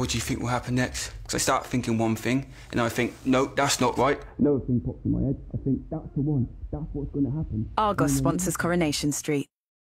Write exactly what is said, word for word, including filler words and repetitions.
what do you think will happen next? Because I start thinking one thing, and I think, no, that's not right. Another thing pops in my head. I think, that's the one. That's what's going to happen. Argos sponsors Coronation Street.